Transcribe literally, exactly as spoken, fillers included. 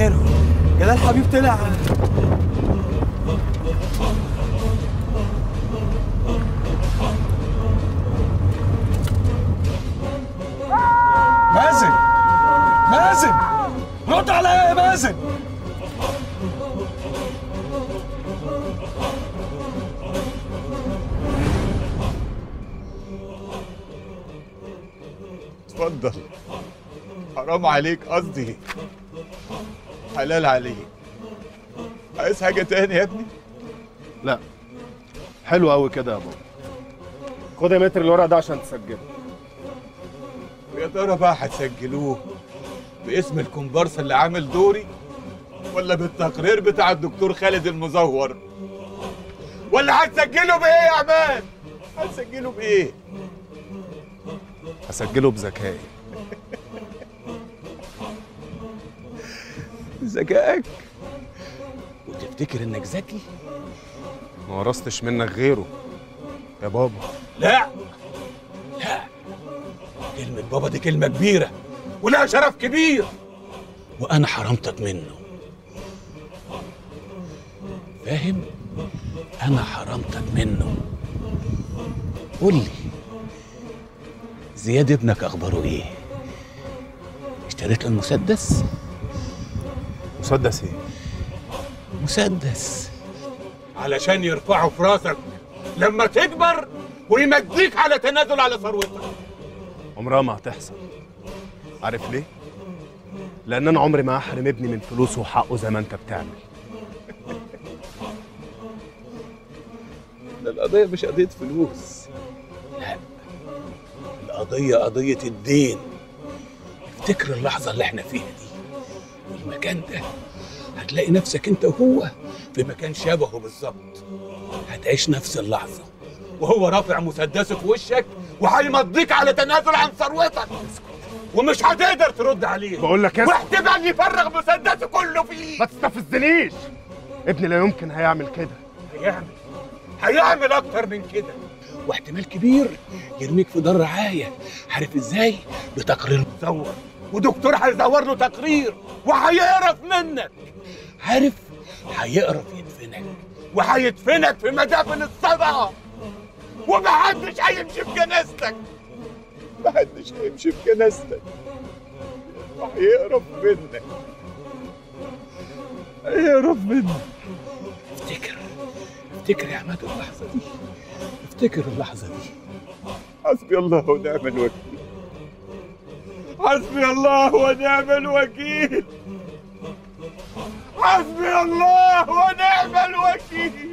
اخرهم. جلال حبيب طلع. مازن مازن رد عليا يا مازن. اتفضل. حرام عليك، قصدي حلال عليك. عايز حاجة تاني يا ابني؟ لا. حلو قوي كده يا بابا. خد يا متر الورق ده عشان تسجله. ويا ترى بقى هتسجلوه باسم الكومبارس اللي عامل دوري؟ ولا بالتقرير بتاع الدكتور خالد المزور؟ ولا هتسجله بإيه يا عماد؟ هتسجله بإيه؟ هسجله بذكائي. ذكائك؟ وتفتكر انك ذكي؟ ما ورثتش منك غيره يا بابا. لا لا، كلمة بابا دي كلمة كبيرة ولها شرف كبير، وانا حرمتك منه. فاهم؟ انا حرمتك منه. قول لي، زياد ابنك اخباره ايه؟ اشتريت له المسدس؟ مسدس ايه؟ مسدس علشان يرفعه في راسك لما تكبر ويمديك على تنازل على ثروتك. عمرها ما هتحصل. عارف ليه؟ لان انا عمري ما احرم ابني من فلوسه وحقه زي ما انت بتعمل. ده القضيه مش قضيه فلوس. لا، القضيه قضيه الدين. افتكر اللحظه اللي احنا فيها دي، المكان ده، هتلاقي نفسك انت وهو في مكان شبهه بالظبط. هتعيش نفس اللحظه وهو رافع مسدسه في وشك وهيمضيك على تنازل عن ثروتك ومش هتقدر ترد عليه. بقول لك اسكت، واحتمال يفرغ مسدسه كله فيه. ما تستفزنيش، ابني لا يمكن هيعمل كده. هيعمل هيعمل اكتر من كده، واحتمال كبير يرميك في دار رعايه. عارف ازاي؟ بتقرير مزور، ودكتور هيزور له تقرير وهيقرف منك. عارف؟ هيقرف يدفنك، وهيدفنك في مدافن الصدقه، ومحدش هيمشي في جنازتك. محدش هيمشي في جنازتك، وهيقرف منك. هيقرف منك. افتكر افتكر يا عماد اللحظه دي، افتكر اللحظه دي. حسبي الله ونعم الوكيل. حسبي الله ونعم الوكيل. حسبي الله ونعم الوكيل.